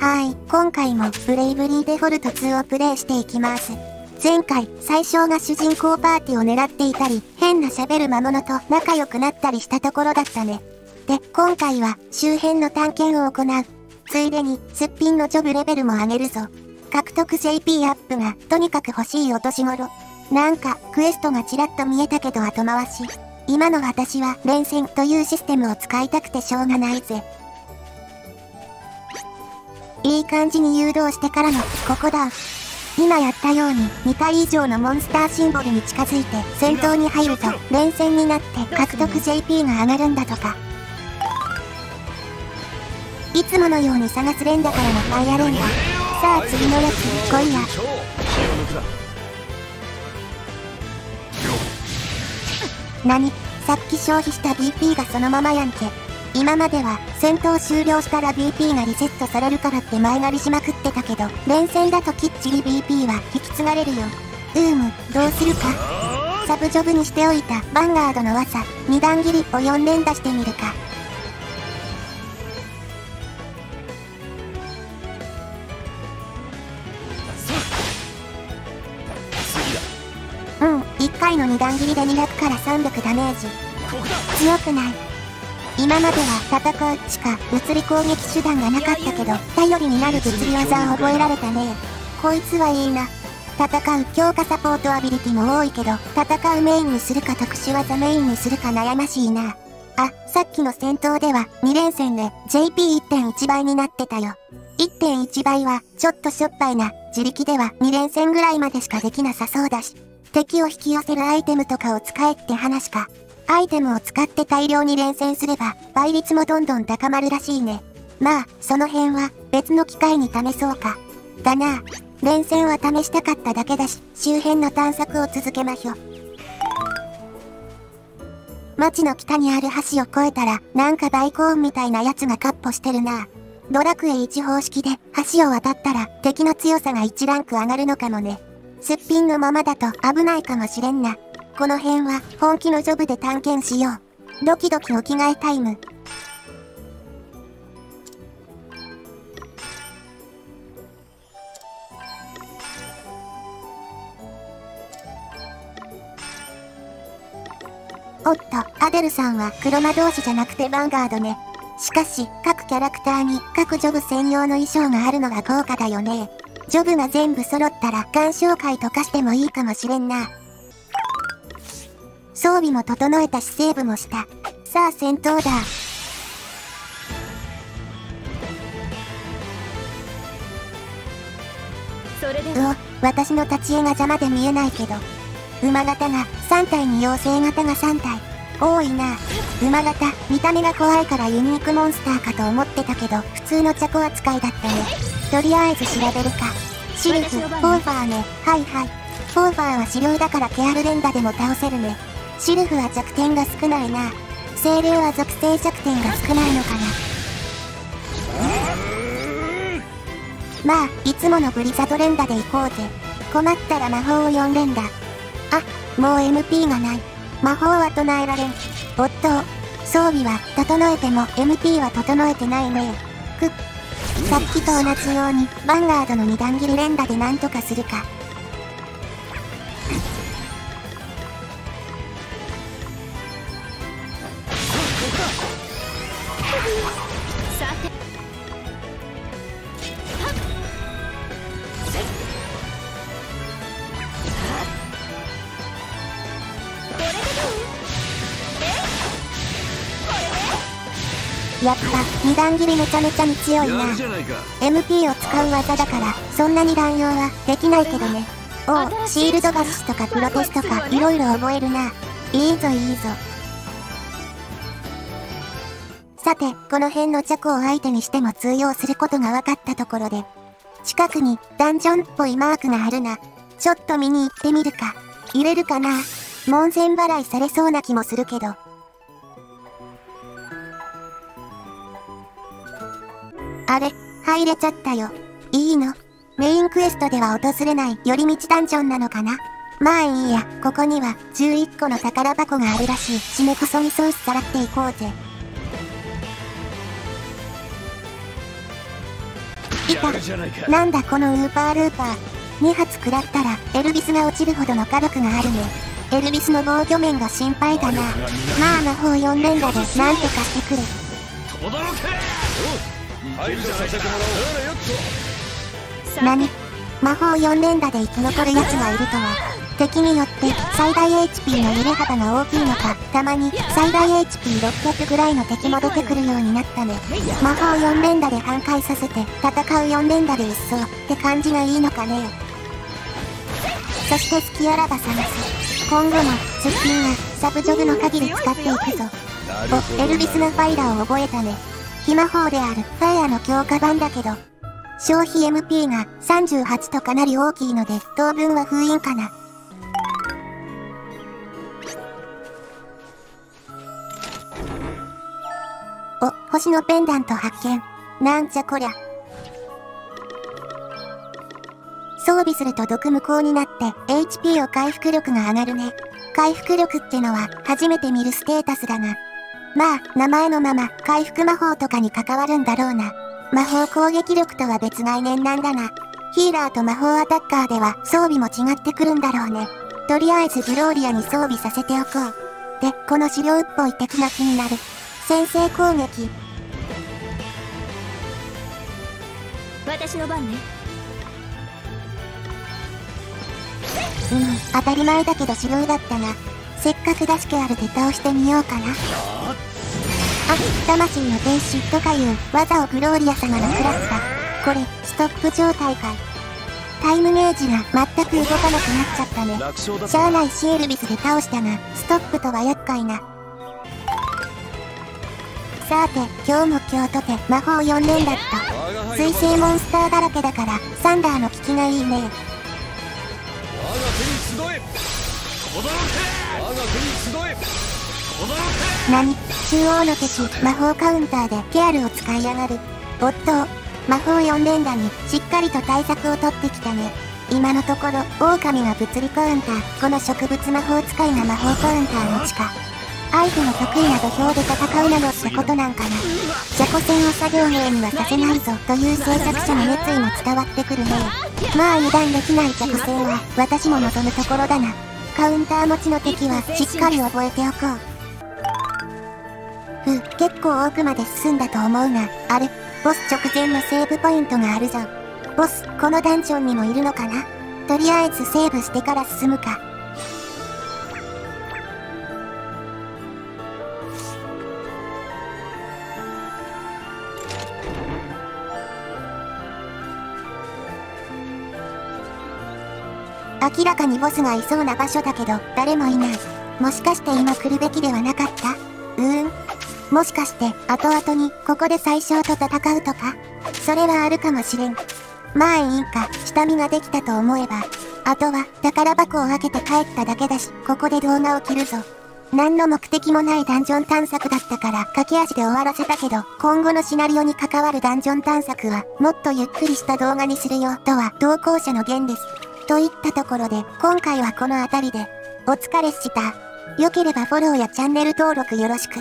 はい、今回もブレイブリーデフォルト2をプレイしていきます。前回、最初が主人公パーティーを狙っていたり、変な喋る魔物と仲良くなったりしたところだったね。で、今回は周辺の探検を行う。ついでに、すっぴんのジョブレベルも上げるぞ。獲得 CP アップがとにかく欲しいお年頃。なんか、クエストがちらっと見えたけど後回し。今の私は連戦というシステムを使いたくてしょうがないぜ。いい感じに誘導してからの、ここだ。今やったように、2体以上のモンスターシンボルに近づいて戦闘に入ると、連戦になって獲得 JP が上がるんだとか。いつものように探す連打からのファイア連打。さあ次のやつ、来いや。何？さっき消費した BP がそのままやんけ。今までは戦闘終了したら BP がリセットされるからって前借りしまくってたけど、連戦だときっちり BP は引き継がれるよ。む、どうするか。サブジョブにしておいたヴァンガードの技、2段切りを4連打してみるか。1回の2段切りで200から300ダメージ。強くない。今までは戦うしか物理攻撃手段がなかったけど、頼りになる物理技を覚えられたね。こいつはいいな。戦う強化サポートアビリティも多いけど、戦うメインにするか特殊技メインにするか悩ましいな。あ、さっきの戦闘では2連戦で JP1.1 倍になってたよ。1.1 倍はちょっとしょっぱいな。自力では2連戦ぐらいまでしかできなさそうだし。敵を引き寄せるアイテムとかを使えって話か。アイテムを使って大量に連戦すれば倍率もどんどん高まるらしいね。まあ、その辺は別の機会に試そうか。だな。連戦は試したかっただけだし、周辺の探索を続けましょう。町の北にある橋を越えたら、なんかバイコーンみたいなやつがカッポしてるな。ドラクエ1方式で橋を渡ったら敵の強さが1ランク上がるのかもね。すっぴんのままだと危ないかもしれんな。この辺は本気のジョブで探検しよう。ドキドキお着替えタイム。おっと、アデルさんは黒魔導士じゃなくてヴァンガードね。しかし、各キャラクターに各ジョブ専用の衣装があるのが豪華だよね。ジョブが全部揃ったら鑑賞会とかしてもいいかもしれんな。装備も整えたしセーブもした。さあ戦闘だ。うお、私の立ち絵が邪魔で見えないけど。馬型が3体に妖精型が3体。多いな。馬型、見た目が怖いからユニークモンスターかと思ってたけど、普通のチャコ扱いだったね。とりあえず調べるか。シルフ、フォーファーね。はいはい。フォーファーは狩猟だからケアル連打でも倒せるね。シルフは弱点が少ないな。精霊は属性弱点が少ないのかな。まあ、いつものブリザード連打で行こうぜ。困ったら魔法を4連打。あ、もう MP がない。魔法は唱えられん。おっと、装備は整えても MP は整えてないね。さっきと同じように、ヴァンガードの2段切り連打でなんとかするか。やっぱ、2段切りめちゃめちゃに強いな。MP を使う技だから、そんなに乱用はできないけどね。おお、シールドガシとかプロテスとか、いろいろ覚えるな。いいぞいいぞ。さて、この辺のジャコを相手にしても通用することが分かったところで、近くにダンジョンっぽいマークがあるな。ちょっと見に行ってみるか。入れるかな。門前払いされそうな気もするけど。あれ、入れちゃったよ。いいの？メインクエストでは訪れない寄り道ダンジョンなのかな？まあいいや、ここには11個の宝箱があるらしい。締めこそぎソースさらっていこうぜ。いた。なんだこのウーパールーパー。2発食らったらエルビスが落ちるほどの火力があるね。エルビスの防御面が心配だな。まあ魔法4連打でなんとかしてくれ。何、魔法4連打で生き残るやつがいるとは。敵によって最大 HP の揺れ幅が大きいのか、たまに最大 HP600 ぐらいの敵も出てくるようになったね。魔法4連打で反壊させて戦う4連打で一掃って感じがいいのかね。そしてスキアラバ探す。今後も出品はサブジョブの限り使っていくぞ。お、エルビスのファイラを覚えたね。非魔法であるファイアの強化版だけど消費 MP が38とかなり大きいので当分は封印かな。お、星のペンダント発見。なんじゃこりゃ。装備すると毒無効になって HP を回復力が上がるね。回復力ってのは初めて見るステータスだな。まあ名前のまま回復魔法とかに関わるんだろうな。魔法攻撃力とは別概念なんだな。ヒーラーと魔法アタッカーでは装備も違ってくるんだろうね。とりあえずグローリアに装備させておこう。で、この資料っぽいテクが気になる。先制攻撃。私の番ね。当たり前だけど狩猟だったな。せっかく出しけあるで倒してみようかな。あ、魂の天使とかいう技をグローリア様のクラスだ。これストップ状態か。タイムゲージが全く動かなくなっちゃったね。しゃあないしエルビスで倒したがストップとは厄介な。さて、今日も今日とて魔法4連だった。水星モンスターだらけだから、サンダーの効きがいいね。何、中央の敵、魔法カウンターでケアルを使いやがる。おっと、魔法4連打にしっかりと対策を取ってきたね。今のところ、狼が物理カウンター、この植物魔法使いが魔法カウンターの地下。相手の得意な土俵で戦うなどってことなんかな。じゃこ戦を作業兵にはさせないぞという制作者の熱意も伝わってくるね。まあ油断できないじゃこ戦は私も望むところだな。カウンター持ちの敵はしっかり覚えておこう。結構奥まで進んだと思うが、あれ、ボス直前のセーブポイントがあるぞ。ボス、このダンジョンにもいるのかな。とりあえずセーブしてから進むか。明らかにボスがいそうな場所だけど誰もいない。もしかして今来るべきではなかった。もしかして後々にここで最小と戦うとか、それはあるかもしれん。まあいいか、下見ができたと思えばあとは宝箱を開けて帰っただけだし、ここで動画を切るぞ。何の目的もないダンジョン探索だったから駆け足で終わらせたけど、今後のシナリオに関わるダンジョン探索はもっとゆっくりした動画にするよとは同行者の言です。といったところで今回はこの辺りでお疲れした。良ければフォローやチャンネル登録よろしく。